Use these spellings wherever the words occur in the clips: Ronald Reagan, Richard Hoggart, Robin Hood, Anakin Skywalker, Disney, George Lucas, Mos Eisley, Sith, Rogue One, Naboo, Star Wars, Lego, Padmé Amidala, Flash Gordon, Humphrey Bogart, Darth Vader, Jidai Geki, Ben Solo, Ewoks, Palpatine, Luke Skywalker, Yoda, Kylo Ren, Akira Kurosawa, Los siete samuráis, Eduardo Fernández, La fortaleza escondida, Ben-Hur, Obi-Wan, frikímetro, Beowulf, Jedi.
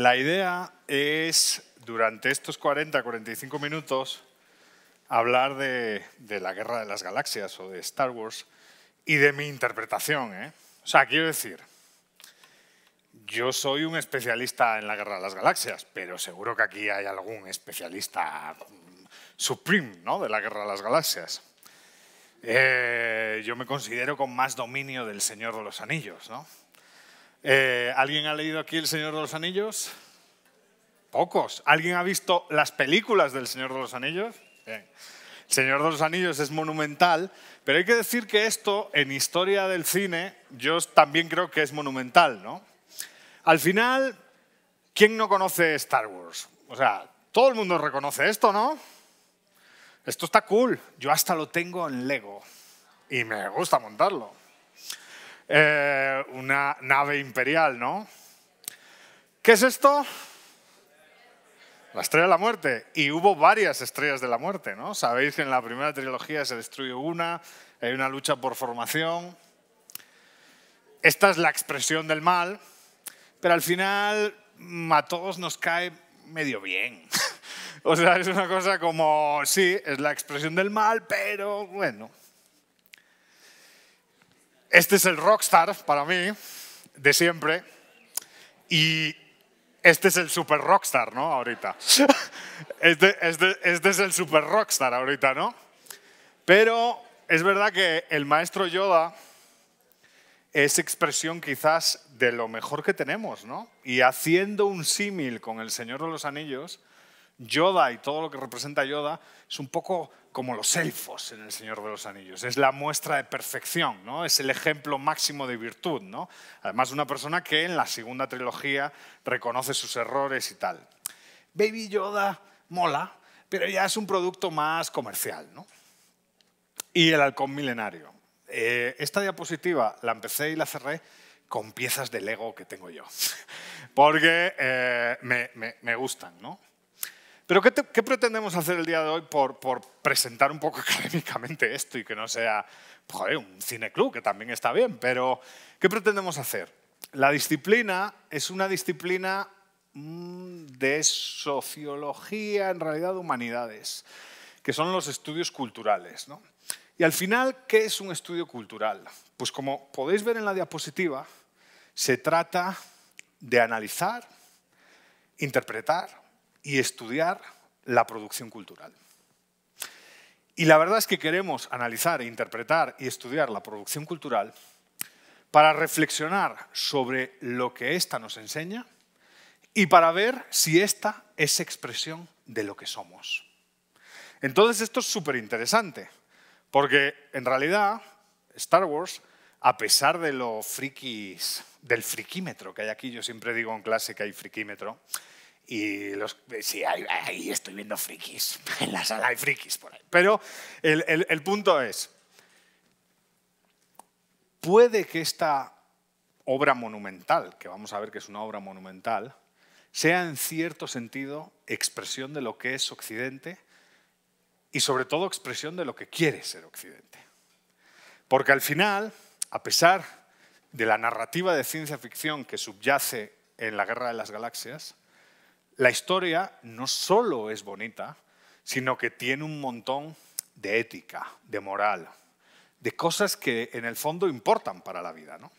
La idea es, durante estos 40-45 minutos, hablar de la Guerra de las Galaxias o de Star Wars y de mi interpretación, ¿eh? O sea, quiero decir, yo soy un especialista en la Guerra de las Galaxias, pero seguro que aquí hay algún especialista supreme, ¿no?, de la Guerra de las Galaxias. Yo me considero con más dominio del Señor de los Anillos, ¿no? ¿Alguien ha leído aquí El Señor de los Anillos? Pocos. ¿Alguien ha visto las películas del Señor de los Anillos? Bien. El Señor de los Anillos es monumental, pero hay que decir que esto, en historia del cine, yo también creo que es monumental, ¿no? Al final, ¿quién no conoce Star Wars? O sea, todo el mundo reconoce esto, ¿no? Esto está cool. Yo hasta lo tengo en Lego y me gusta montarlo. Una nave imperial, ¿no? ¿Qué es esto? La Estrella de la Muerte. Y hubo varias Estrellas de la Muerte, ¿no? Sabéis que en la primera trilogía se destruye una, hay una lucha por formación. Esta es la expresión del mal, pero al final a todos nos cae medio bien. O sea, es una cosa como, sí, es la expresión del mal, pero bueno. Este es el rockstar para mí, de siempre, y este es el super rockstar, ¿no?, ahorita. Este es el super rockstar ahorita, ¿no? Pero es verdad que el maestro Yoda es expresión quizás de lo mejor que tenemos, ¿no? Y haciendo un símil con El Señor de los Anillos, Yoda y todo lo que representa Yoda es un poco como los elfos en El Señor de los Anillos. Es la muestra de perfección, ¿no? Es el ejemplo máximo de virtud, ¿no? Además, una persona que en la segunda trilogía reconoce sus errores y tal. Baby Yoda mola, pero ya es un producto más comercial, ¿no? Y El Halcón Milenario. Esta diapositiva la empecé y la cerré con piezas de Lego que tengo yo, porque me gustan, ¿no? Pero ¿qué pretendemos hacer el día de hoy por presentar un poco académicamente esto y que no sea, joder, un cineclub, que también está bien, pero ¿qué pretendemos hacer? La disciplina es una disciplina de sociología, en realidad de humanidades, que son los estudios culturales, ¿no? Y al final, ¿qué es un estudio cultural? Pues como podéis ver en la diapositiva, se trata de analizar, interpretar y estudiar la producción cultural. Y la verdad es que queremos analizar, interpretar y estudiar la producción cultural para reflexionar sobre lo que ésta nos enseña y para ver si ésta es expresión de lo que somos. Entonces esto es súper interesante, porque en realidad Star Wars, a pesar de lo frikis, del frikímetro que hay aquí, yo siempre digo en clase que hay frikímetro, y sí, ahí estoy viendo frikis, en la sala hay frikis por ahí. Pero el punto es, puede que esta obra monumental, que vamos a ver que es una obra monumental, sea en cierto sentido expresión de lo que es Occidente y sobre todo expresión de lo que quiere ser Occidente. Porque al final, a pesar de la narrativa de ciencia ficción que subyace en la Guerra de las Galaxias, la historia no solo es bonita, sino que tiene un montón de ética, de moral, de cosas que en el fondo importan para la vida, ¿no?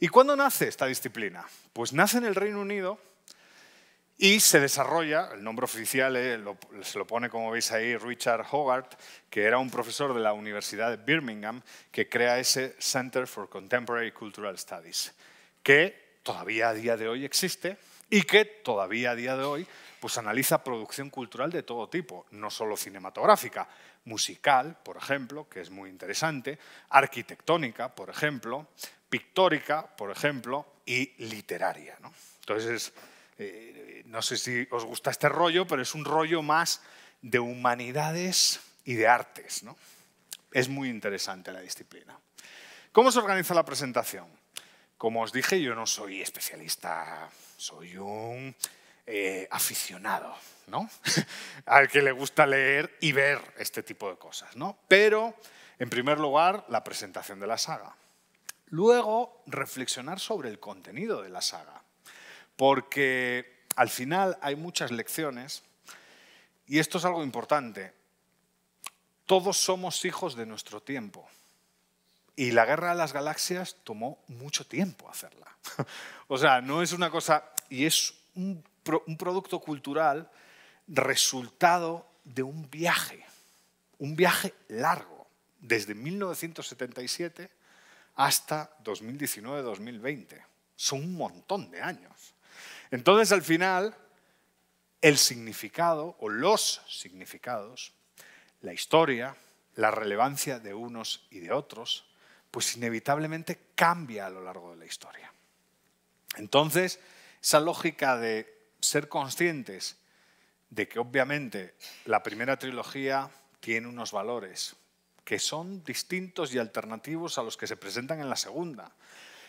¿Y cuándo nace esta disciplina? Pues nace en el Reino Unido y se desarrolla, el nombre oficial se lo pone, como veis ahí, Richard Hoggart, que era un profesor de la Universidad de Birmingham, que crea ese Center for Contemporary Cultural Studies, que todavía a día de hoy existe, y que todavía a día de hoy pues analiza producción cultural de todo tipo, no solo cinematográfica, musical, por ejemplo, que es muy interesante, arquitectónica, por ejemplo, pictórica, por ejemplo, y literaria, ¿no? Entonces, no sé si os gusta este rollo, pero es un rollo más de humanidades y de artes, ¿no? Es muy interesante la disciplina. ¿Cómo se organiza la presentación? Como os dije, yo no soy especialista, soy un aficionado, ¿no? Al que le gusta leer y ver este tipo de cosas, ¿no? Pero, en primer lugar, la presentación de la saga. Luego, reflexionar sobre el contenido de la saga. porque al final hay muchas lecciones y esto es algo importante. Todos somos hijos de nuestro tiempo. Y la Guerra de las Galaxias tomó mucho tiempo hacerla. O sea, no es una cosa... Y es un producto cultural resultado de un viaje largo, desde 1977 hasta 2019-2020. Son un montón de años. Entonces, al final, el significado o los significados, la historia, la relevancia de unos y de otros, pues inevitablemente cambia a lo largo de la historia. Entonces, esa lógica de ser conscientes de que obviamente la primera trilogía tiene unos valores que son distintos y alternativos a los que se presentan en la segunda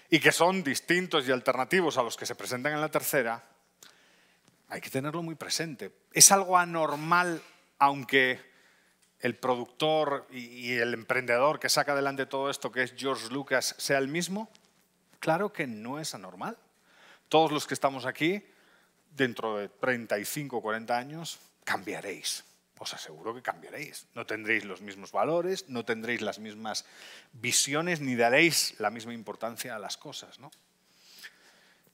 y que son distintos y alternativos a los que se presentan en la tercera, hay que tenerlo muy presente. Es algo anormal, aunque el productor y el emprendedor que saca adelante todo esto, que es George Lucas, sea el mismo. Claro que no es anormal. Todos los que estamos aquí, dentro de 35 o 40 años, cambiaréis. Os aseguro que cambiaréis. No tendréis los mismos valores, no tendréis las mismas visiones, ni daréis la misma importancia a las cosas, ¿no?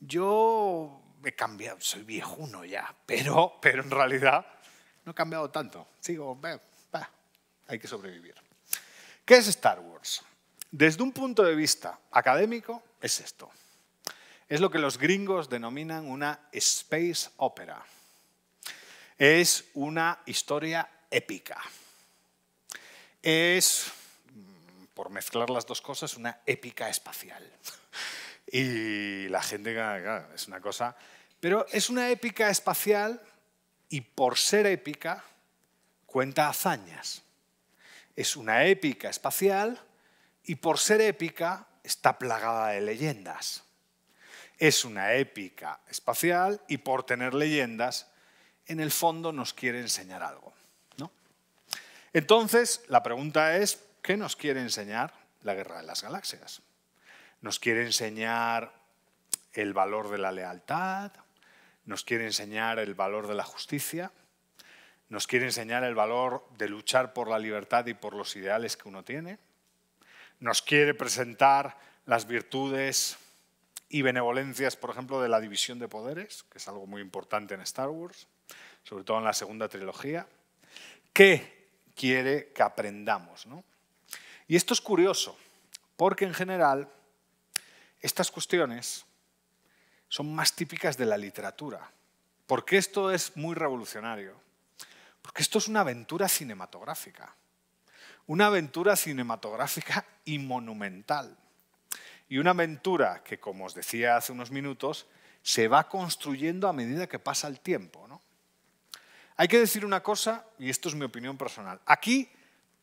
Yo he cambiado, soy viejuno ya, pero en realidad no he cambiado tanto. Sigo, hay que sobrevivir. ¿Qué es Star Wars? Desde un punto de vista académico, es esto. Es lo que los gringos denominan una space opera. Es una historia épica. Es, por mezclar las dos cosas, una épica espacial. Y la gente, claro, es una cosa... Pero es una épica espacial y por ser épica cuenta hazañas. Es una épica espacial y por ser épica está plagada de leyendas. Es una épica espacial y por tener leyendas, en el fondo nos quiere enseñar algo, ¿no? Entonces, la pregunta es, ¿qué nos quiere enseñar la Guerra de las Galaxias? ¿Nos quiere enseñar el valor de la lealtad? ¿Nos quiere enseñar el valor de la justicia? ¿Nos quiere enseñar el valor de luchar por la libertad y por los ideales que uno tiene? ¿Nos quiere presentar las virtudes y benevolencias, por ejemplo, de la división de poderes, que es algo muy importante en Star Wars, sobre todo en la segunda trilogía? ¿Qué quiere que aprendamos, no? Y esto es curioso, porque en general estas cuestiones son más típicas de la literatura. ¿Por qué esto es muy revolucionario? Porque esto es una aventura cinematográfica y monumental. Y una aventura que, como os decía hace unos minutos, se va construyendo a medida que pasa el tiempo, ¿no? Hay que decir una cosa, y esto es mi opinión personal. Aquí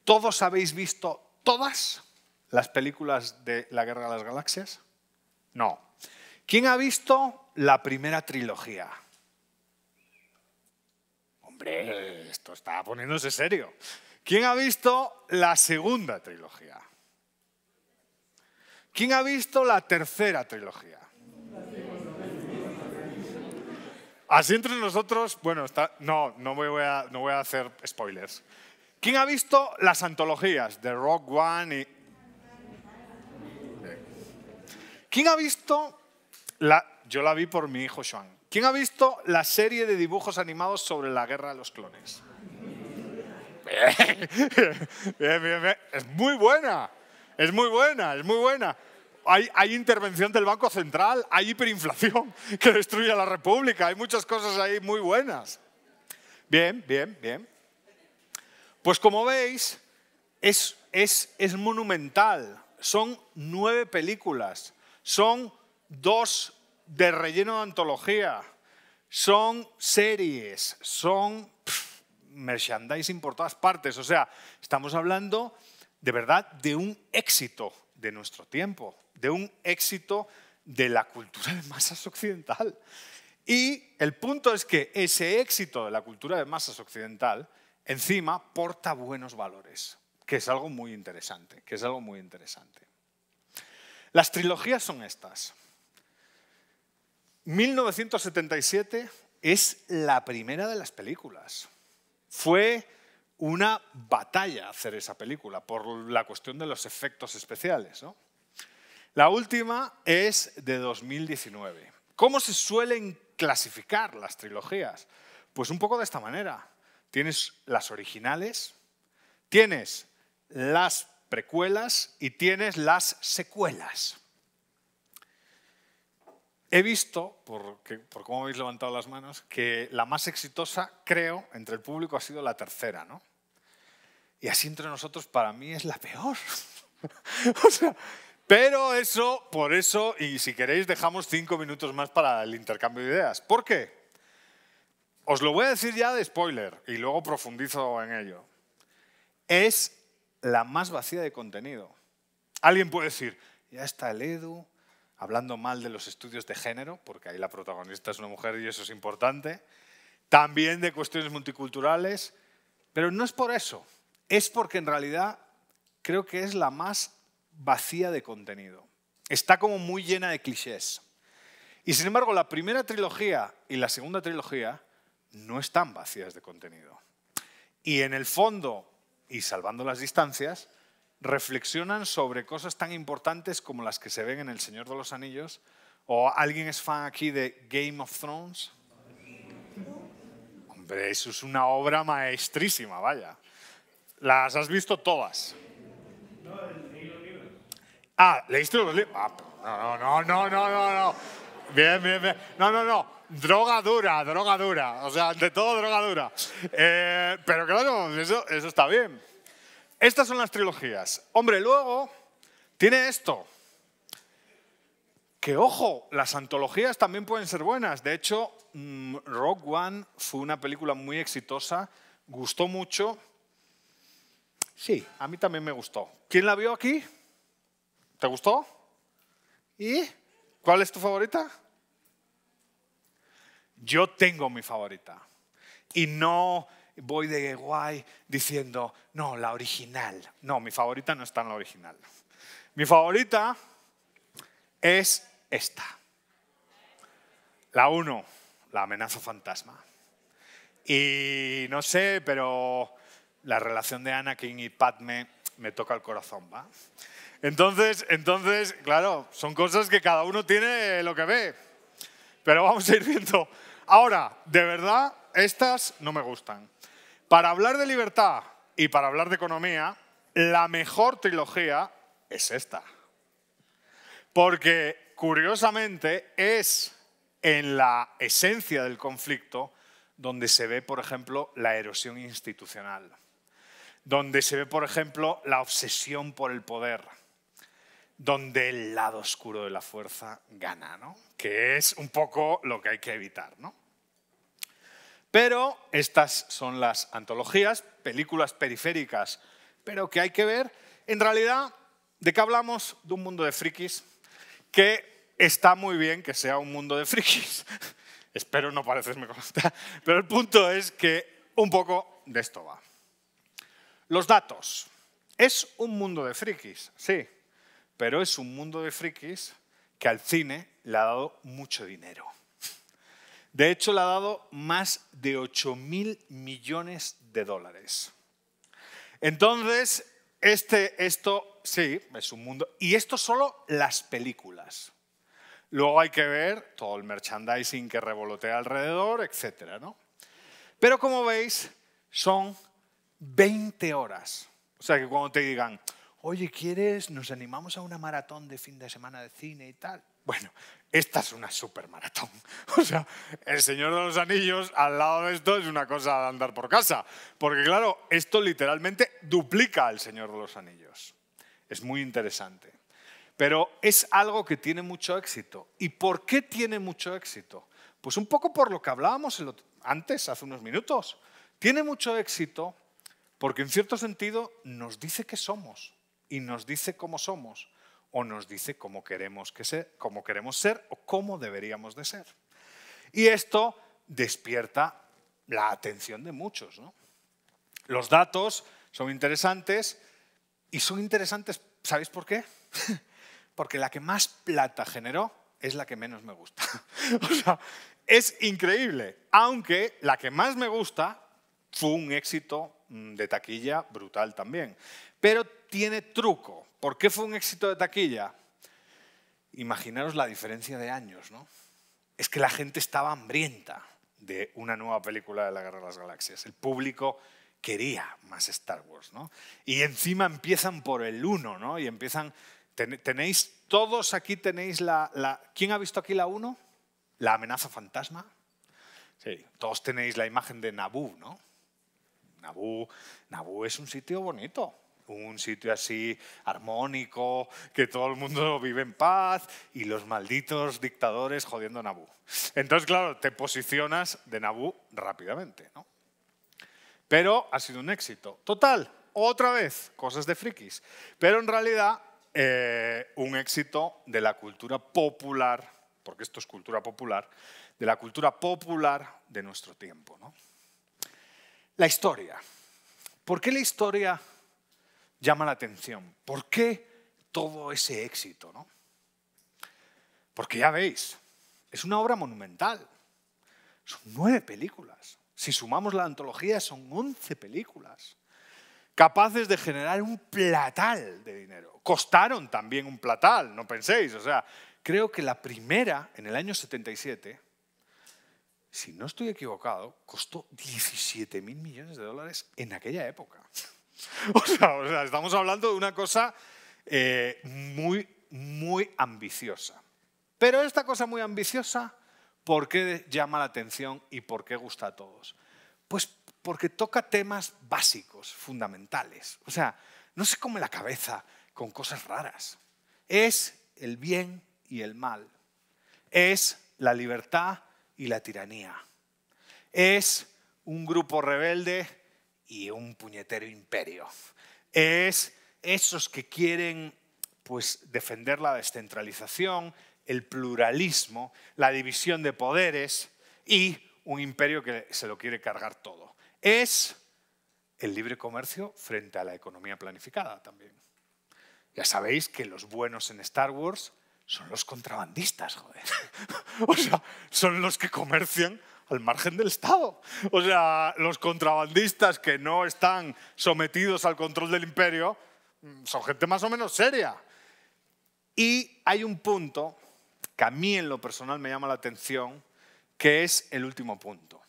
todos habéis visto todas las películas de La Guerra de las Galaxias. No. ¿Quién ha visto la primera trilogía? Hombre, esto está poniéndose serio. ¿Quién ha visto la segunda trilogía? ¿Quién ha visto la tercera trilogía? Así entre nosotros, bueno, no voy a hacer spoilers. ¿Quién ha visto las antologías de Rogue One y... ¿Quién ha visto la... Yo la vi por mi hijo Sean. ¿Quién ha visto la serie de dibujos animados sobre la Guerra de los Clones? Bien. Es muy buena. Es muy buena, es muy buena. Hay intervención del Banco Central, hay hiperinflación que destruye a la República, hay muchas cosas ahí muy buenas. Bien. Pues como veis, es monumental. Son 9 películas, son 2 de relleno de antología, son series, son merchandising por todas partes. O sea, estamos hablando... de verdad, de un éxito de nuestro tiempo, de un éxito de la cultura de masas occidental. Y el punto es que ese éxito de la cultura de masas occidental, encima, porta buenos valores, que es algo muy interesante, que es algo muy interesante. Las trilogías son estas. 1977 es la primera de las películas. Fue una batalla hacer esa película por la cuestión de los efectos especiales, ¿no? La última es de 2019. ¿Cómo se suelen clasificar las trilogías? Pues un poco de esta manera. Tienes las originales, tienes las precuelas y tienes las secuelas. He visto, por cómo habéis levantado las manos, que la más exitosa, creo, entre el público ha sido la tercera, ¿no? Y así entre nosotros, para mí, es la peor. O sea, pero eso, por eso, y si queréis, dejamos 5 minutos más para el intercambio de ideas. ¿Por qué? Os lo voy a decir ya de spoiler y luego profundizo en ello. Es la más vacía de contenido. Alguien puede decir, ya está el Edu hablando mal de los estudios de género, porque ahí la protagonista es una mujer y eso es importante, también de cuestiones multiculturales, pero no es por eso, es porque en realidad creo que es la más vacía de contenido. Está como muy llena de clichés. Y sin embargo, la primera trilogía y la segunda trilogía no están vacías de contenido. Y en el fondo, y salvando las distancias, reflexionan sobre cosas tan importantes como las que se ven en El Señor de los Anillos. ¿O alguien es fan aquí de Game of Thrones? Hombre, eso es una obra maestrísima, vaya. ¿Las has visto todas? No, leí los libros. Ah, ¿leíste los libros? Ah, no. Bien. No. Droga dura. O sea, ante todo, droga dura. Pero claro, eso está bien. Estas son las trilogías. Hombre, luego tiene esto. Que, ojo, las antologías también pueden ser buenas. De hecho, Rogue One fue una película muy exitosa. Gustó mucho. Sí, a mí también me gustó. ¿Quién la vio aquí? ¿Te gustó? ¿Y cuál es tu favorita? Yo tengo mi favorita. Y no voy de guay diciendo, no, la original. No, mi favorita no está en la original. Mi favorita es esta. La 1, la amenaza fantasma. Y no sé, pero la relación de Anakin y Padme me toca el corazón, ¿va? Entonces, claro, son cosas que cada uno tiene lo que ve. Pero vamos a ir viendo. Ahora, de verdad, estas no me gustan. Para hablar de libertad y para hablar de economía, la mejor trilogía es esta. Porque, curiosamente, es en la esencia del conflicto donde se ve, por ejemplo, la erosión institucional. Donde se ve, por ejemplo, la obsesión por el poder. Donde el lado oscuro de la fuerza gana, ¿no? Que es un poco lo que hay que evitar, ¿no? Pero estas son las antologías, películas periféricas, pero que hay que ver. En realidad, ¿de qué hablamos? De un mundo de frikis, que está muy bien que sea un mundo de frikis. Espero no parecerme con esta. Pero el punto es que un poco de esto va. Los datos. Es un mundo de frikis, sí, pero es un mundo de frikis que al cine le ha dado mucho dinero. De hecho, le ha dado más de 8.000 millones de dólares. Entonces, esto sí, es un mundo. Y esto solo las películas. Luego hay que ver todo el merchandising que revolotea alrededor, etcétera, ¿no? Pero como veis, son 20 horas. O sea que cuando te digan, oye, ¿quieres? Nos animamos a una maratón de fin de semana de cine y tal. Bueno, esta es una super maratón. O sea, El Señor de los Anillos al lado de esto es una cosa de andar por casa. Porque claro, esto literalmente duplica al Señor de los Anillos. Es muy interesante. Pero es algo que tiene mucho éxito. ¿Y por qué tiene mucho éxito? Pues un poco por lo que hablábamos antes, hace unos minutos. Tiene mucho éxito porque en cierto sentido nos dice qué somos. Y nos dice cómo somos. O nos dice cómo queremos ser o cómo deberíamos de ser. Y esto despierta la atención de muchos, ¿no? Los datos son interesantes y son interesantes, ¿sabéis por qué? Porque la que más plata generó es la que menos me gusta. O sea, es increíble, aunque la que más me gusta fue un éxito de taquilla brutal también. Pero tiene truco. ¿Por qué fue un éxito de taquilla? Imaginaros la diferencia de años, ¿no? Es que la gente estaba hambrienta de una nueva película de la Guerra de las Galaxias. El público quería más Star Wars, ¿no? Y encima empiezan por el 1, ¿no? Y empiezan... Tenéis, todos aquí tenéis la... ¿Quién ha visto aquí la 1? ¿La amenaza fantasma? Sí, todos tenéis la imagen de Naboo, ¿no? Naboo es un sitio bonito, un sitio así armónico, que todo el mundo vive en paz y los malditos dictadores jodiendo a Naboo. Entonces, claro, te posicionas de Naboo rápidamente, ¿no? Pero ha sido un éxito. Total, otra vez, cosas de frikis. Pero en realidad, un éxito de la cultura popular, porque esto es cultura popular, de la cultura popular de nuestro tiempo, ¿no? La historia. ¿Por qué la historia llama la atención? ¿Por qué todo ese éxito, ¿no? Porque ya veis, es una obra monumental. Son 9 películas. Si sumamos la antología, son 11 películas. Capaces de generar un platal de dinero. Costaron también un platal, no penséis. O sea, creo que la primera, en el año 77... si no estoy equivocado, costó 17.000 millones de dólares en aquella época. O sea, estamos hablando de una cosa muy, muy ambiciosa. Pero esta cosa muy ambiciosa, ¿por qué llama la atención y por qué gusta a todos? Pues porque toca temas básicos, fundamentales. O sea, no se come la cabeza con cosas raras. Es el bien y el mal. Es la libertad y la tiranía. Es un grupo rebelde y un puñetero imperio. Es esos que quieren, pues, defender la descentralización, el pluralismo, la división de poderes y un imperio que se lo quiere cargar todo. Es el libre comercio frente a la economía planificada también. Ya sabéis que los buenos en Star Wars son los contrabandistas, joder. O sea, son los que comercian al margen del Estado. O sea, los contrabandistas que no están sometidos al control del imperio son gente más o menos seria. Y hay un punto que a mí en lo personal me llama la atención, que es el último punto.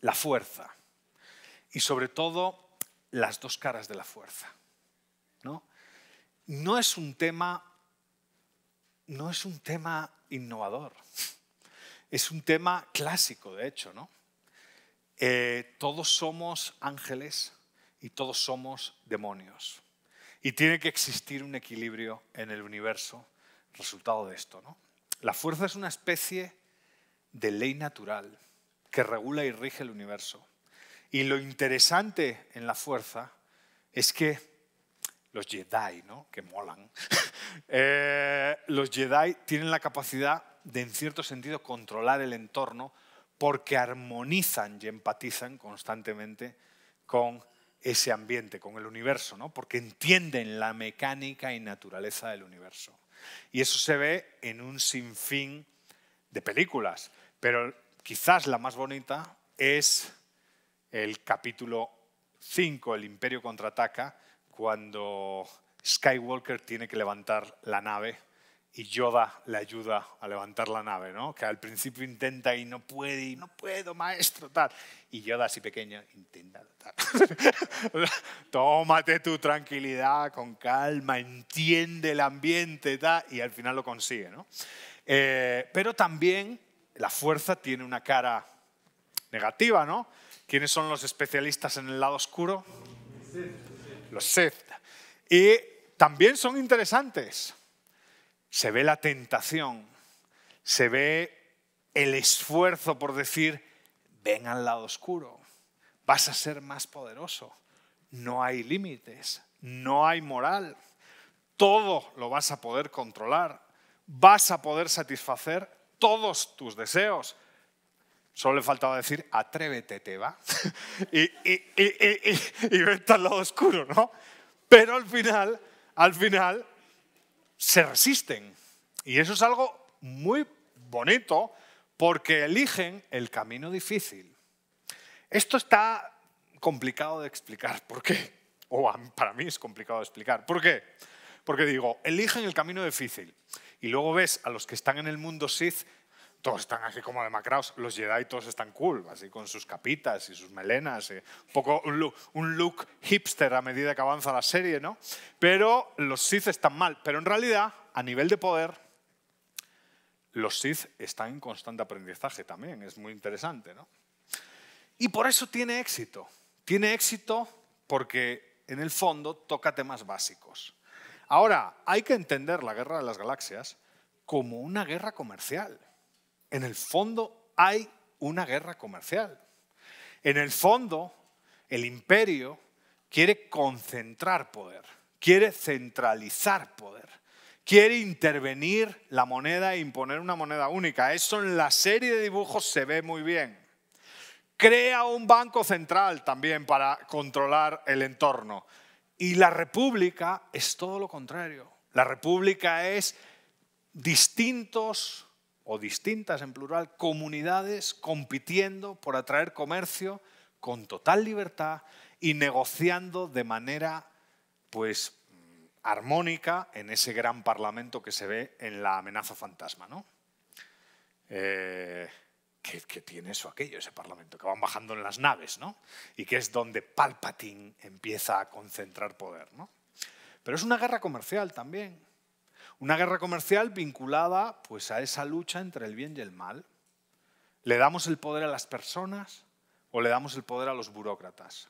La fuerza. Y sobre todo, las dos caras de la fuerza, ¿no? No es un tema innovador, es un tema clásico, de hecho, ¿no? Todos somos ángeles y todos somos demonios. Y tiene que existir un equilibrio en el universo resultado de esto, ¿no? La fuerza es una especie de ley natural que regula y rige el universo. Y lo interesante en la fuerza es que los Jedi, ¿no? Que molan. Los Jedi tienen la capacidad de, en cierto sentido, controlar el entorno porque armonizan y empatizan constantemente con ese ambiente, con el universo, ¿no? Porque entienden la mecánica y naturaleza del universo. Y eso se ve en un sinfín de películas, pero quizás la más bonita es el capítulo 5, El Imperio contraataca, cuando Skywalker tiene que levantar la nave y Yoda le ayuda a levantar la nave, ¿no? Que al principio intenta y no puede, y no puedo, maestro, tal. Y Yoda así pequeño, intenta, tal. Tómate tu tranquilidad, con calma, entiende el ambiente, tal, y al final lo consigue, ¿no? Pero también la fuerza tiene una cara negativa, ¿no? ¿Quiénes son los especialistas en el lado oscuro? Sí. Los Sith. Y también son interesantes. Se ve la tentación, se ve el esfuerzo por decir, ven al lado oscuro, vas a ser más poderoso, no hay límites, no hay moral, todo lo vas a poder controlar, vas a poder satisfacer todos tus deseos. Solo le faltaba decir, atrévete, te va, y vete al lado oscuro, ¿no? Pero al final se resisten. Y eso es algo muy bonito porque eligen el camino difícil. Esto está complicado de explicar. ¿Por qué? O para mí es complicado de explicar. ¿Por qué? Porque digo, eligen el camino difícil. Y luego ves a los que están en el mundo Sith, todos están aquí como demacrados, los Jedi todos están cool, así con sus capitas y sus melenas, un poco un look hipster a medida que avanza la serie, ¿no? Pero los Sith están mal. Pero en realidad, a nivel de poder, los Sith están en constante aprendizaje también, es muy interesante, ¿no? Y por eso tiene éxito. Tiene éxito porque en el fondo toca temas básicos. Ahora, hay que entender la Guerra de las Galaxias como una guerra comercial. En el fondo hay una guerra comercial. En el fondo, el imperio quiere concentrar poder, quiere centralizar poder, quiere intervenir la moneda e imponer una moneda única. Eso en la serie de dibujos se ve muy bien. Crea un banco central también para controlar el entorno. Y la república es todo lo contrario. La república es distintos o distintas en plural comunidades compitiendo por atraer comercio con total libertad y negociando de manera pues armónica en ese gran parlamento que se ve en La amenaza fantasma, ¿no? ¿Qué tiene eso aquello, ese parlamento? Que van bajando en las naves, ¿no? Y que es donde Palpatine empieza a concentrar poder, ¿no? Pero es una guerra comercial también. Una guerra comercial vinculada pues, a esa lucha entre el bien y el mal. ¿Le damos el poder a las personas o le damos el poder a los burócratas?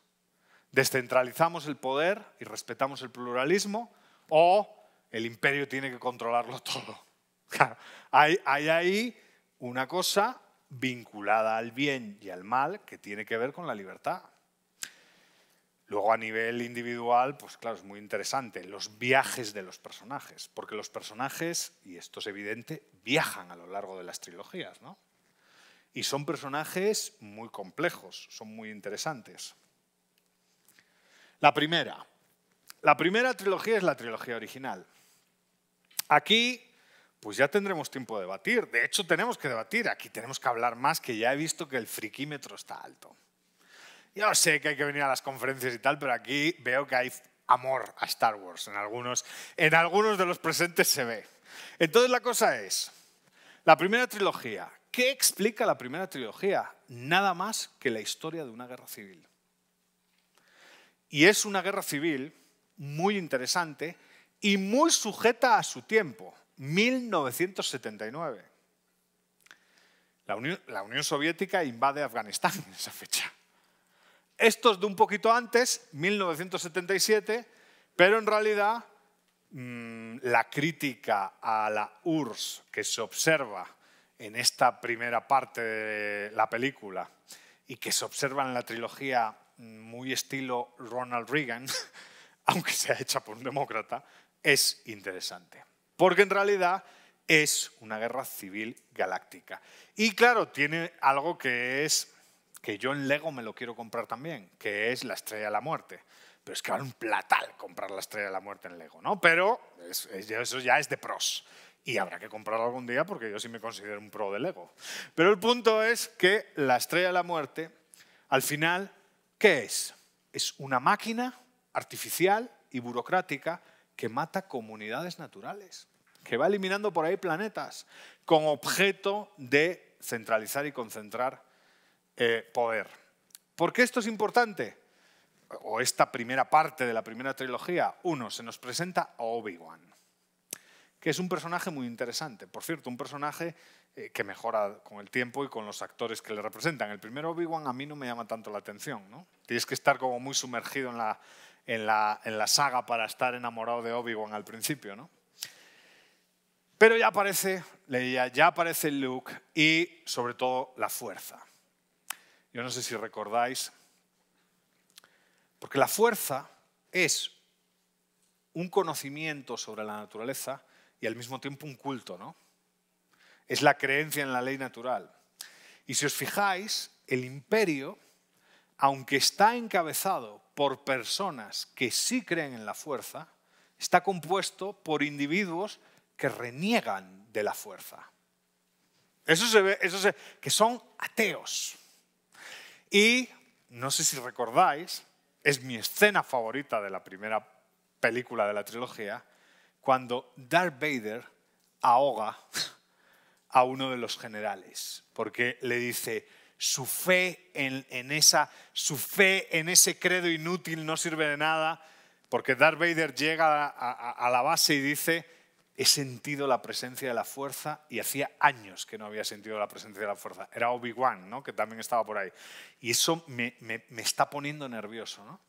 ¿Descentralizamos el poder y respetamos el pluralismo o el imperio tiene que controlarlo todo? Claro, hay ahí una cosa vinculada al bien y al mal, que tiene que ver con la libertad. Luego a nivel individual, pues claro, es muy interesante, los viajes de los personajes, porque los personajes, y esto es evidente, viajan a lo largo de las trilogías, ¿no? Y son personajes muy complejos, son muy interesantes. La primera trilogía es la trilogía original. Aquí pues ya tendremos tiempo de debatir. De hecho, tenemos que debatir. Aquí tenemos que hablar más, que ya he visto que el friquímetro está alto. Yo sé que hay que venir a las conferencias y tal, pero aquí veo que hay amor a Star Wars. En algunos de los presentes se ve. Entonces la cosa es, la primera trilogía. ¿Qué explica la primera trilogía? Nada más que la historia de una guerra civil. Y es una guerra civil muy interesante y muy sujeta a su tiempo. 1979. La Unión Soviética invade Afganistán en esa fecha. Esto es de un poquito antes, 1977, pero en realidad la crítica a la URSS que se observa en esta primera parte de la película y que se observa en la trilogía muy estilo Ronald Reagan, aunque sea hecha por un demócrata, es interesante. Porque en realidad es una guerra civil galáctica. Y claro, tiene algo que yo en Lego me lo quiero comprar también, que es la Estrella de la Muerte. Pero es que vale un platal comprar la Estrella de la Muerte en Lego, ¿no? Pero eso ya es de pros. Y habrá que comprarlo algún día porque yo sí me considero un pro de Lego. Pero el punto es que la Estrella de la Muerte, al final, ¿qué es? Es una máquina artificial y burocrática que mata comunidades naturales, que va eliminando por ahí planetas con objeto de centralizar y concentrar poder. ¿Por qué esto es importante? O esta primera parte de la primera trilogía. Uno, se nos presenta a Obi-Wan, que es un personaje muy interesante. Por cierto, un personaje que mejora con el tiempo y con los actores que le representan. El primer Obi-Wan a mí no me llama tanto la atención, ¿no? Tienes que estar como muy sumergido en la saga para estar enamorado de Obi-Wan al principio, ¿no? Pero ya aparece Luke y, sobre todo, la fuerza. Yo no sé si recordáis, porque la fuerza es un conocimiento sobre la naturaleza y al mismo tiempo un culto, ¿no? Es la creencia en la ley natural. Y si os fijáis, el imperio, aunque está encabezado por personas que sí creen en la fuerza, está compuesto por individuos que reniegan de la fuerza. Eso se ve, que son ateos. Y no sé si recordáis, es mi escena favorita de la primera película de la trilogía, cuando Darth Vader ahoga a uno de los generales, porque le dice, su fe en ese credo inútil no sirve de nada, porque Darth Vader llega a la base y dice, he sentido la presencia de la fuerza, y hacía años que no había sentido la presencia de la fuerza. Era Obi-Wan, ¿no?, que también estaba por ahí. Y eso me está poniendo nervioso, ¿no?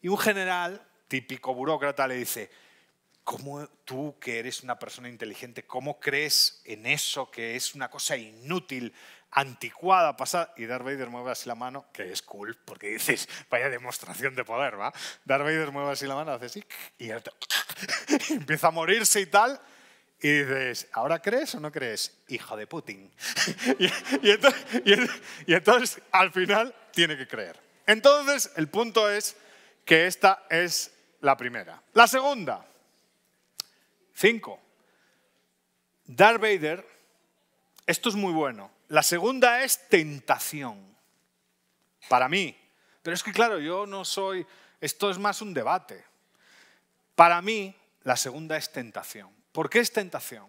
Y un general, típico burócrata, le dice, ¿cómo tú, que eres una persona inteligente, cómo crees en eso que es una cosa inútil, anticuada, pasada? Y Darth Vader mueve así la mano, que es cool, porque dices, vaya demostración de poder, ¿va? Darth Vader mueve así la mano, hace así, y empieza a morirse y tal, y dices, ¿ahora crees o no crees? Hijo de Putin. y entonces, al final, tiene que creer. Entonces, el punto es que esta es la primera. La segunda. 5. Darth Vader, esto es muy bueno. La segunda es tentación, para mí. Pero es que claro, yo no soy, esto es más un debate. Para mí, la segunda es tentación. ¿Por qué es tentación?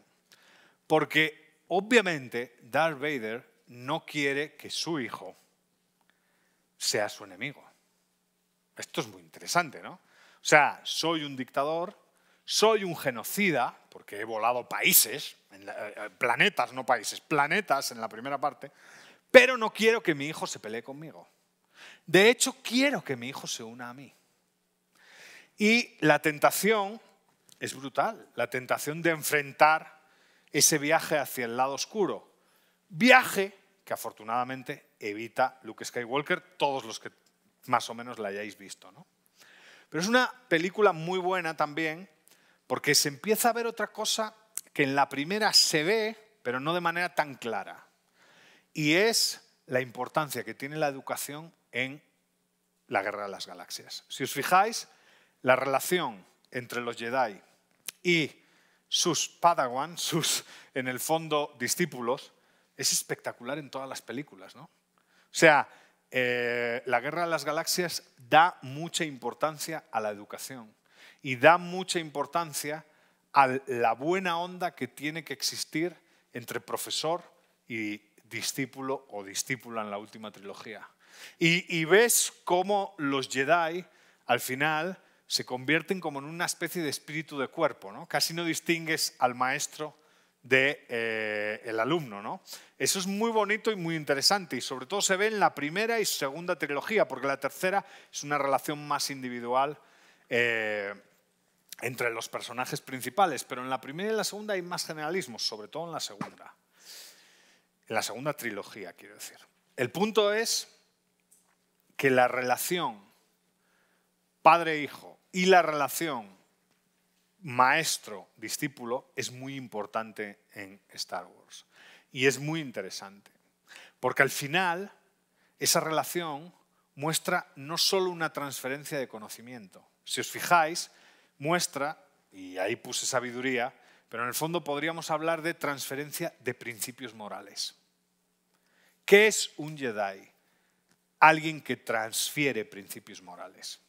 Porque obviamente Darth Vader no quiere que su hijo sea su enemigo. Esto es muy interesante, ¿no? O sea, soy un dictador, soy un genocida, porque he volado países, planetas, no países, planetas en la primera parte, pero no quiero que mi hijo se pelee conmigo. De hecho, quiero que mi hijo se una a mí. Y la tentación es brutal, la tentación de enfrentar ese viaje hacia el lado oscuro. Viaje que afortunadamente evita Luke Skywalker, todos los que más o menos la hayáis visto, ¿no? Pero es una película muy buena también, porque se empieza a ver otra cosa que en la primera se ve, pero no de manera tan clara. Y es la importancia que tiene la educación en la Guerra de las Galaxias. Si os fijáis, la relación entre los Jedi y sus Padawan, sus, en el fondo, discípulos, es espectacular en todas las películas, ¿no? O sea, la Guerra de las Galaxias da mucha importancia a la educación. Y da mucha importancia a la buena onda que tiene que existir entre profesor y discípulo o discípula en la última trilogía. Y ves cómo los Jedi al final se convierten como en una especie de espíritu de cuerpo, ¿no? Casi no distingues al maestro del alumno, ¿no? Eso es muy bonito y muy interesante, y sobre todo se ve en la primera y segunda trilogía, porque la tercera es una relación más individual entre los personajes principales, pero en la primera y la segunda hay más generalismos, sobre todo en la segunda. En la segunda trilogía, quiero decir. El punto es que la relación padre-hijo y la relación maestro-discípulo es muy importante en Star Wars. Y es muy interesante, porque al final esa relación muestra no solo una transferencia de conocimiento. Si os fijáis, muestra, y ahí puse sabiduría, pero en el fondo podríamos hablar de transferencia de principios morales. ¿Qué es un Jedi? Alguien que transfiere principios morales.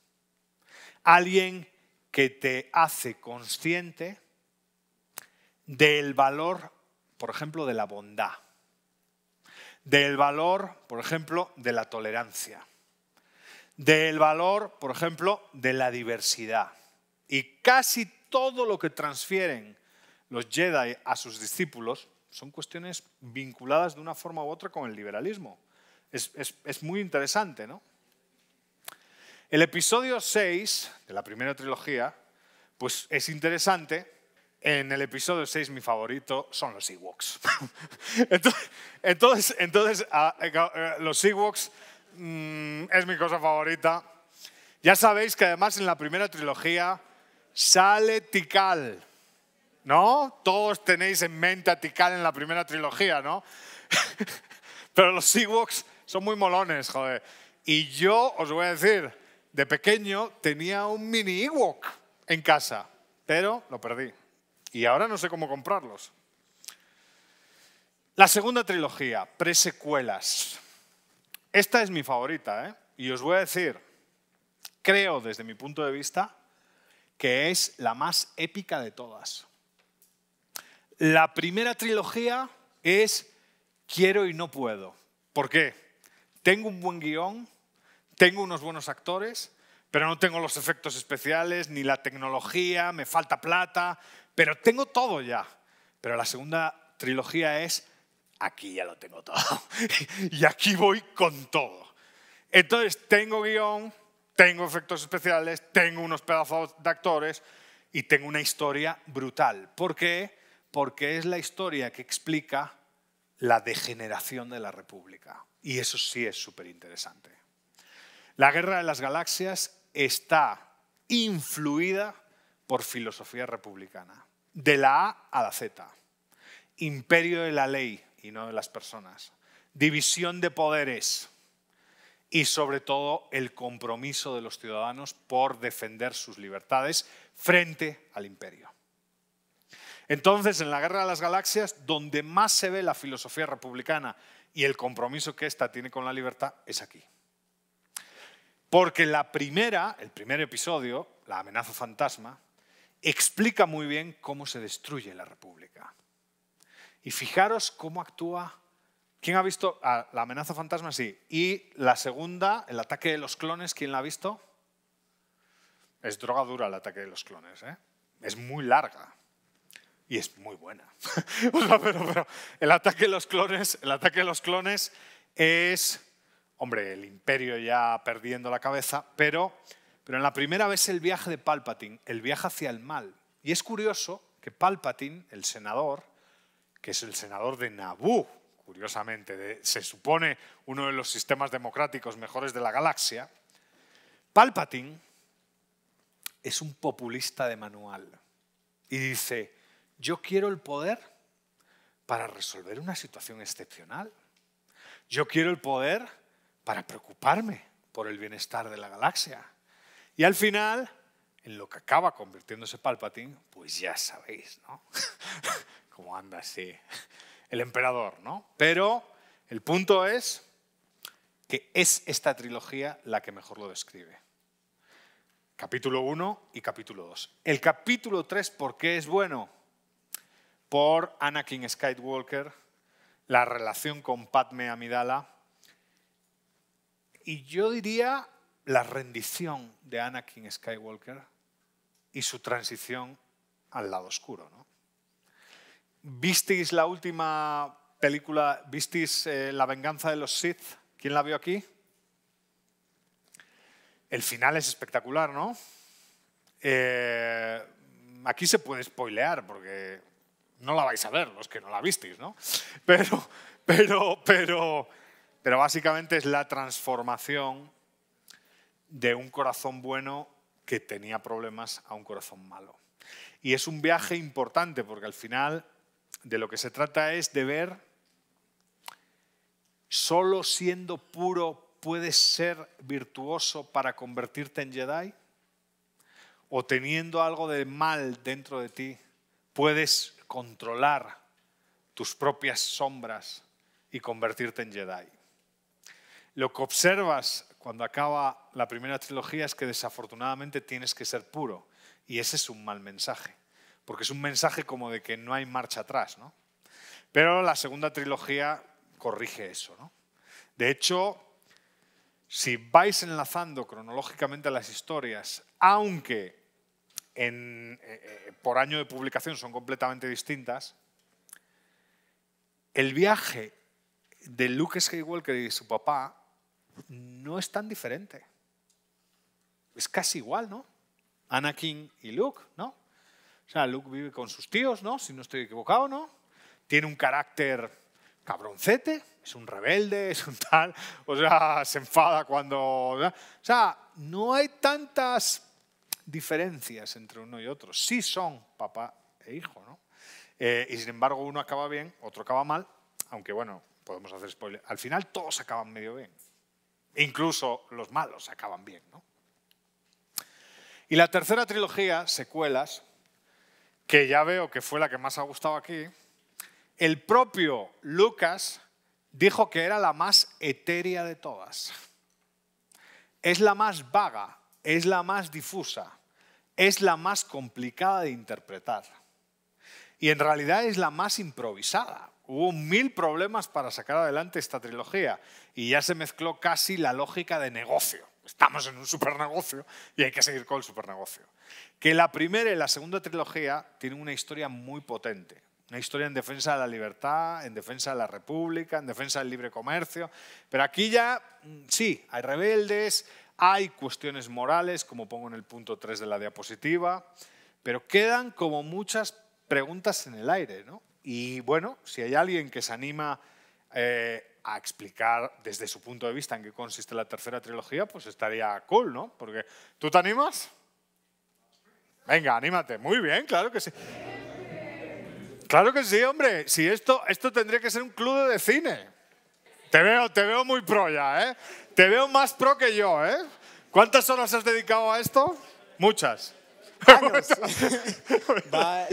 Alguien que te hace consciente del valor, por ejemplo, de la bondad. Del valor, por ejemplo, de la tolerancia. Del valor, por ejemplo, de la diversidad. Y casi todo lo que transfieren los Jedi a sus discípulos son cuestiones vinculadas de una forma u otra con el liberalismo. Es muy interesante, ¿no? El episodio 6 de la primera trilogía, pues es interesante. En el episodio 6 mi favorito son los Ewoks. Entonces los Ewoks es mi cosa favorita. Ya sabéis que además en la primera trilogía sale Tikal, ¿no? Todos tenéis en mente a Tikal en la primera trilogía, ¿no? Pero los Ewoks son muy molones, joder. Y yo os voy a decir, de pequeño tenía un mini Ewok en casa, pero lo perdí. Y ahora no sé cómo comprarlos. La segunda trilogía, presecuelas. Esta es mi favorita, ¿eh? Y os voy a decir, creo desde mi punto de vista que es la más épica de todas. La primera trilogía es Quiero y no puedo. ¿Por qué? Tengo un buen guión, tengo unos buenos actores, pero no tengo los efectos especiales, ni la tecnología, me falta plata, pero tengo todo ya. Pero la segunda trilogía es, aquí ya lo tengo todo. Y aquí voy con todo. Entonces, tengo guión, tengo efectos especiales, tengo unos pedazos de actores y tengo una historia brutal. ¿Por qué? Porque es la historia que explica la degeneración de la República. Y eso sí es súper interesante. La Guerra de las Galaxias está influida por filosofía republicana. De la A a la Z. Imperio de la ley y no de las personas. División de poderes. Y sobre todo el compromiso de los ciudadanos por defender sus libertades frente al imperio. Entonces, en la Guerra de las Galaxias, donde más se ve la filosofía republicana y el compromiso que ésta tiene con la libertad, es aquí. Porque el primer episodio, la amenaza fantasma, explica muy bien cómo se destruye la República. Y fijaros cómo actúa... ¿Quién ha visto la amenaza fantasma? Sí. Y la segunda, el ataque de los clones, ¿quién la ha visto? Es droga dura el ataque de los clones, ¿eh? Es muy larga. Y es muy buena. pero el ataque de los clones es, hombre, el imperio ya perdiendo la cabeza, pero en la primera ves el viaje de Palpatine, el viaje hacia el mal. Y es curioso que Palpatine, el senador, que es el senador de Naboo, curiosamente, se supone uno de los sistemas democráticos mejores de la galaxia, Palpatine es un populista de manual y dice... Yo quiero el poder para resolver una situación excepcional. Yo quiero el poder para preocuparme por el bienestar de la galaxia. Y al final, en lo que acaba convirtiéndose Palpatine, pues ya sabéis, ¿no? Cómo anda así el emperador, ¿no? Pero el punto es que es esta trilogía la que mejor lo describe. Capítulo 1 y capítulo 2. El capítulo 3, ¿por qué es bueno? Por Anakin Skywalker, la relación con Padmé Amidala y yo diría la rendición de Anakin Skywalker y su transición al lado oscuro, ¿no? ¿Visteis la última película? ¿Visteis La venganza de los Sith? ¿Quién la vio aquí? El final es espectacular, ¿no? Aquí se puede spoilear porque... No la vais a ver, los que no la visteis, ¿no? Pero básicamente es la transformación de un corazón bueno que tenía problemas a un corazón malo. Y es un viaje importante porque al final de lo que se trata es de ver solo siendo puro puedes ser virtuoso para convertirte en Jedi o teniendo algo de mal dentro de ti puedes controlar tus propias sombras y convertirte en Jedi. Lo que observas cuando acaba la primera trilogía es que desafortunadamente tienes que ser puro y ese es un mal mensaje, porque es un mensaje como de que no hay marcha atrás, ¿no? Pero la segunda trilogía corrige eso, ¿no? De hecho, si vais enlazando cronológicamente las historias, aunque por año de publicación son completamente distintas, el viaje de Luke Skywalker y su papá no es tan diferente. Es casi igual, ¿no? Anakin y Luke, ¿no? O sea, Luke vive con sus tíos, ¿no? Si no estoy equivocado, ¿no? Tiene un carácter cabroncete, es un rebelde, es un tal, o sea, se enfada cuando... O sea, no hay tantas... diferencias entre uno y otro. Sí son papá e hijo, ¿no? Y sin embargo uno acaba bien, otro acaba mal, aunque bueno, podemos hacer spoiler. Al final todos acaban medio bien. E incluso los malos acaban bien, ¿no? Y la tercera trilogía, secuelas, que ya veo que fue la que más ha gustado aquí, El propio Lucas dijo que era la más etérea de todas. Es la más vaga, es la más difusa, es la más complicada de interpretar. Y en realidad es la más improvisada. Hubo 1000 problemas para sacar adelante esta trilogía y ya se mezcló casi la lógica de negocio. Estamos en un supernegocio y hay que seguir con el supernegocio. Que la primera y la segunda trilogía tienen una historia muy potente. Una historia en defensa de la libertad, en defensa de la república, en defensa del libre comercio. Pero aquí ya, sí, hay rebeldes, hay cuestiones morales, como pongo en el punto 3 de la diapositiva, pero quedan como muchas preguntas en el aire, ¿no? Y bueno, si hay alguien que se anima a explicar desde su punto de vista en qué consiste la tercera trilogía, pues estaría cool, ¿no? Porque, ¿tú te animas? Venga, anímate. Muy bien, claro que sí. Claro que sí, hombre. Si esto tendría que ser un club de cine. Te veo muy pro ya, ¿eh? Te veo más pro que yo, ¿eh? ¿Cuántas horas has dedicado a esto? Muchas.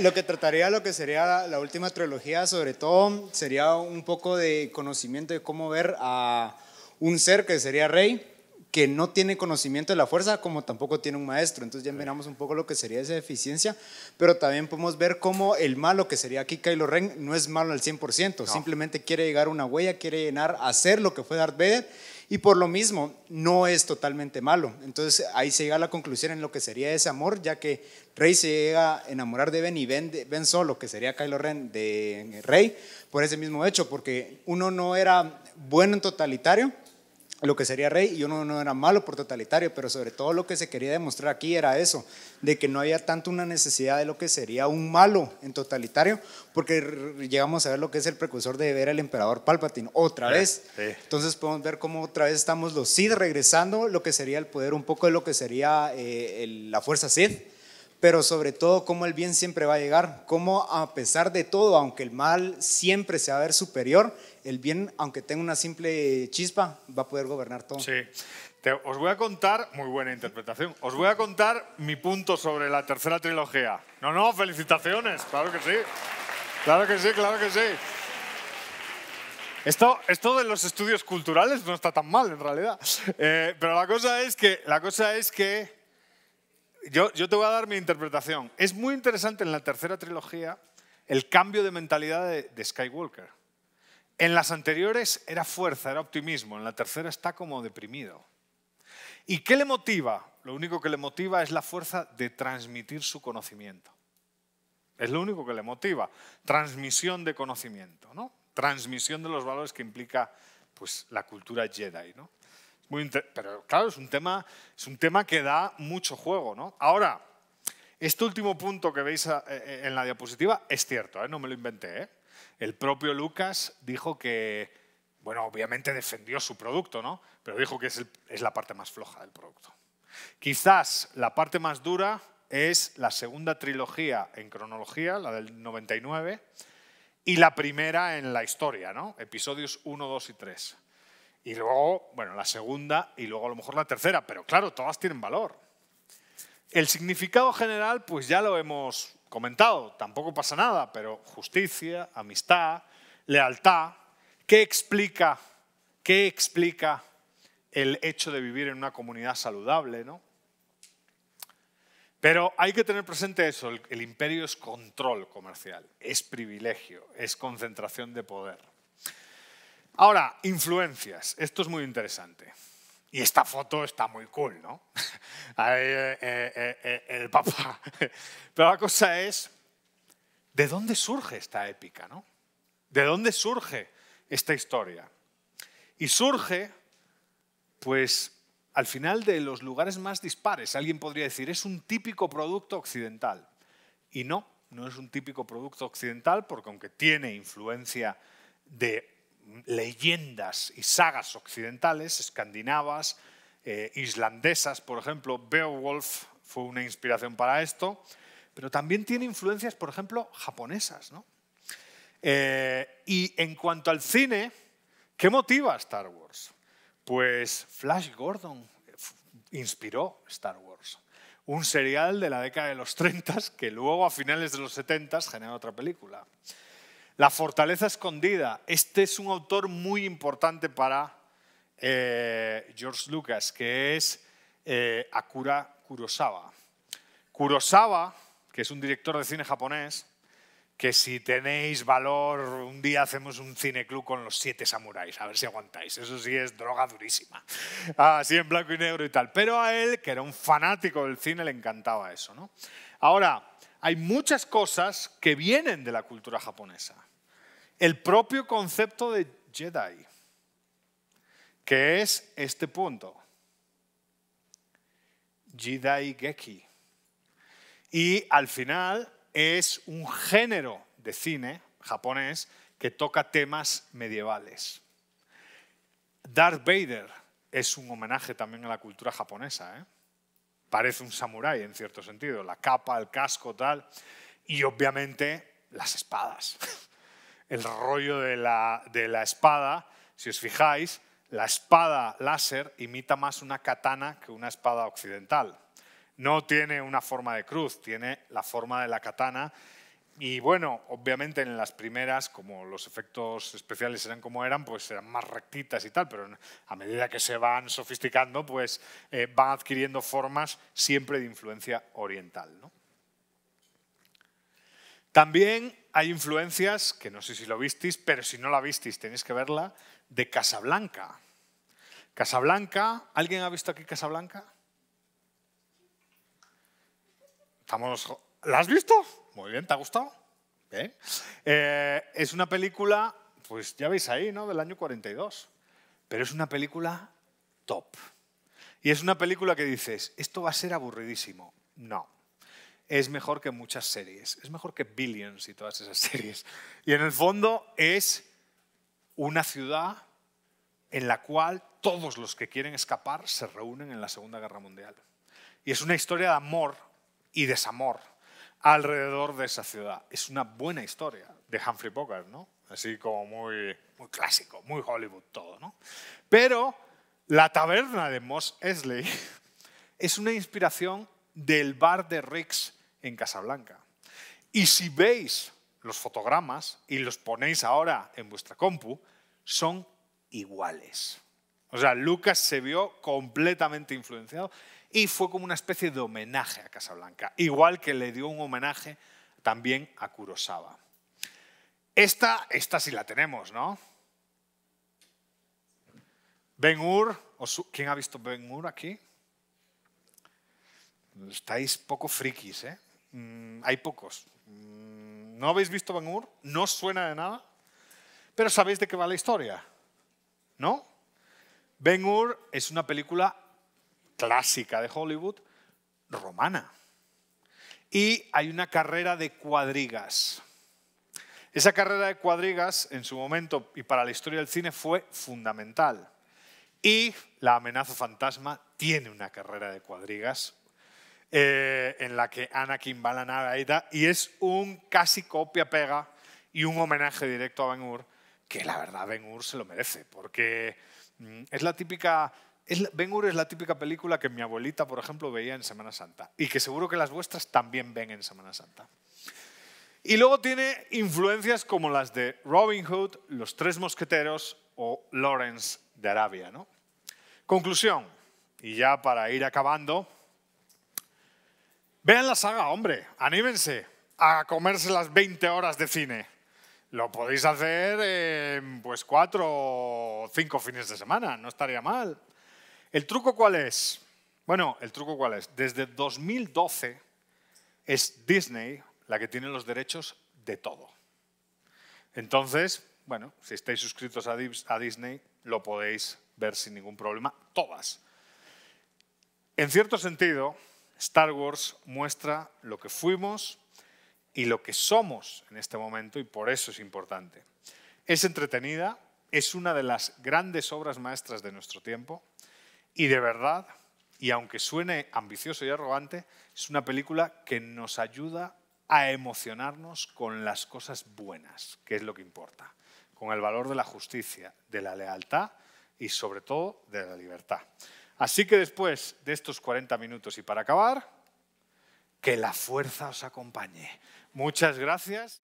Lo que trataría, lo que sería la última trilogía, sobre todo, sería un poco de conocimiento de cómo ver a un ser que sería rey, que no tiene conocimiento de la fuerza, como tampoco tiene un maestro. Entonces ya miramos un poco lo que sería esa deficiencia, pero también podemos ver cómo el malo, que sería aquí Kylo Ren, no es malo al 100%, no. Simplemente quiere llegar a una huella, quiere llenar, hacer lo que fue Darth Vader, y por lo mismo no es totalmente malo. Entonces ahí se llega a la conclusión en lo que sería ese amor, ya que Rey se llega a enamorar de Ben y Ben Solo, que sería Kylo Ren, de Rey, por ese mismo hecho, porque uno no era bueno en totalitario, lo que sería Rey, y uno no era malo por totalitario, pero sobre todo lo que se quería demostrar aquí era eso, de que no había tanto una necesidad de lo que sería un malo en totalitario, porque llegamos a ver lo que es el precursor de ver al emperador Palpatine otra vez, entonces podemos ver cómo otra vez estamos los Sith regresando, lo que sería el poder un poco de lo que sería la fuerza Sith, pero sobre todo cómo el bien siempre va a llegar, cómo a pesar de todo, aunque el mal siempre se va a ver superior, el bien, aunque tenga una simple chispa, va a poder gobernar todo. Sí, os voy a contar, muy buena interpretación, os voy a contar mi punto sobre la tercera trilogía. No, no, felicitaciones, claro que sí, claro que sí, claro que sí. Esto de los estudios culturales no está tan mal en realidad, pero la cosa es que Yo te voy a dar mi interpretación. Es muy interesante en la tercera trilogía el cambio de mentalidad de Skywalker. En las anteriores era fuerza, era optimismo. En la tercera está como deprimido. ¿Y qué le motiva? Lo único que le motiva es la fuerza de transmitir su conocimiento. Es lo único que le motiva. Transmisión de conocimiento, ¿no? Transmisión de los valores que implica, pues, la cultura Jedi, ¿no? Pero claro, es un tema que da mucho juego, ¿no? Ahora, este último punto que veis en la diapositiva es cierto, no me lo inventé, El propio Lucas dijo que, bueno, obviamente defendió su producto, ¿no? Pero dijo que es la parte más floja del producto. Quizás la parte más dura es la segunda trilogía en cronología, la del 99, y la primera en la historia, ¿no? Episodios 1, 2 y 3. Y luego, bueno, la segunda y luego a lo mejor la tercera, pero claro, todas tienen valor. El significado general, pues ya lo hemos comentado, tampoco pasa nada, pero justicia, amistad, lealtad, ¿qué explica el hecho de vivir en una comunidad saludable, ¿no? Pero hay que tener presente eso, el imperio es control comercial, es privilegio, es concentración de poder. Ahora, influencias. Esto es muy interesante. Y esta foto está muy cool, ¿no? El papá. Pero la cosa es, ¿de dónde surge esta épica, no? ¿De dónde surge esta historia? Y surge, pues, al final de los lugares más dispares. Alguien podría decir, es un típico producto occidental. Y no, no es un típico producto occidental, porque aunque tiene influencia de leyendas y sagas occidentales, escandinavas, islandesas, por ejemplo, Beowulf fue una inspiración para esto, pero también tiene influencias, por ejemplo, japonesas, ¿no? Y en cuanto al cine, ¿qué motiva a Star Wars? Pues Flash Gordon inspiró Star Wars, un serial de la década de los 30 que luego a finales de los 70 generó otra película. La fortaleza escondida. Este es un autor muy importante para George Lucas, que es Akira Kurosawa. Kurosawa, que es un director de cine japonés, que si tenéis valor, un día hacemos un cineclub con Los Siete Samuráis, a ver si aguantáis. Eso sí es droga durísima, así en blanco y negro y tal. Pero a él, que era un fanático del cine, le encantaba eso, ¿no? Ahora, hay muchas cosas que vienen de la cultura japonesa. El propio concepto de Jedi, que es este punto. Jidai Geki. Y al final es un género de cine japonés que toca temas medievales. Darth Vader es un homenaje también a la cultura japonesa, ¿eh? Parece un samurái en cierto sentido, la capa, el casco, tal. Y obviamente las espadas. El rollo de la espada, si os fijáis, la espada láser imita más una katana que una espada occidental. No tiene una forma de cruz, tiene la forma de la katana. Y bueno, obviamente en las primeras, como los efectos especiales eran como eran, pues eran más rectitas y tal, pero a medida que se van sofisticando, pues van adquiriendo formas siempre de influencia oriental, ¿no? También hay influencias, que no sé si lo visteis, pero si no la visteis tenéis que verla, de Casablanca. Casablanca, ¿alguien ha visto aquí Casablanca? ¿La has visto? Muy bien, ¿te ha gustado? Bien. Es una película, pues ya veis ahí, ¿no? Del año 42. Pero es una película top. Y es una película que dices, esto va a ser aburridísimo. No. Es mejor que muchas series. Es mejor que Billions y todas esas series. Y en el fondo es una ciudad en la cual todos los que quieren escapar se reúnen en la Segunda Guerra Mundial. Y es una historia de amor y desamor alrededor de esa ciudad. Es una buena historia de Humphrey Bogart, ¿no? Así como muy clásico, muy Hollywood todo, ¿no? Pero la taberna de Mos Eisley es una inspiración del bar de Rick's en Casablanca. Y si veis los fotogramas y los ponéis ahora en vuestra compu, son iguales. O sea, Lucas se vio completamente influenciado. Y fue como una especie de homenaje a Casablanca, igual que le dio un homenaje también a Kurosawa. Esta sí la tenemos, ¿no? Ben-Hur, ¿quién ha visto Ben-Hur aquí? Estáis poco frikis, ¿eh? Hay pocos. ¿No habéis visto Ben-Hur? No os suena de nada, pero sabéis de qué va la historia, ¿no? Ben-Hur es una película clásica de Hollywood, romana. Y hay una carrera de cuadrigas. Esa carrera de cuadrigas, en su momento y para la historia del cine, fue fundamental. Y La amenaza fantasma tiene una carrera de cuadrigas en la que Anakin va a la nave y es un casi copia-pega y un homenaje directo a Ben-Hur, que la verdad Ben-Hur se lo merece, porque es la típica... Ben-Hur es la típica película que mi abuelita, por ejemplo, veía en Semana Santa y que seguro que las vuestras también ven en Semana Santa. Y luego tiene influencias como las de Robin Hood, Los Tres Mosqueteros o Lawrence de Arabia, ¿no? Conclusión, y ya para ir acabando, vean la saga, hombre, anímense a comerse las 20 horas de cine. Lo podéis hacer en pues 4 o 5 fines de semana, no estaría mal. ¿El truco cuál es? Bueno, ¿el truco cuál es? Desde 2012 es Disney la que tiene los derechos de todo. Entonces, bueno, si estáis suscritos a Disney, lo podéis ver sin ningún problema, todas. En cierto sentido, Star Wars muestra lo que fuimos y lo que somos en este momento, y por eso es importante. Es entretenida, es una de las grandes obras maestras de nuestro tiempo. Y de verdad, y aunque suene ambicioso y arrogante, es una película que nos ayuda a emocionarnos con las cosas buenas, que es lo que importa, con el valor de la justicia, de la lealtad y sobre todo de la libertad. Así que después de estos 40 minutos y para acabar, que la fuerza os acompañe. Muchas gracias.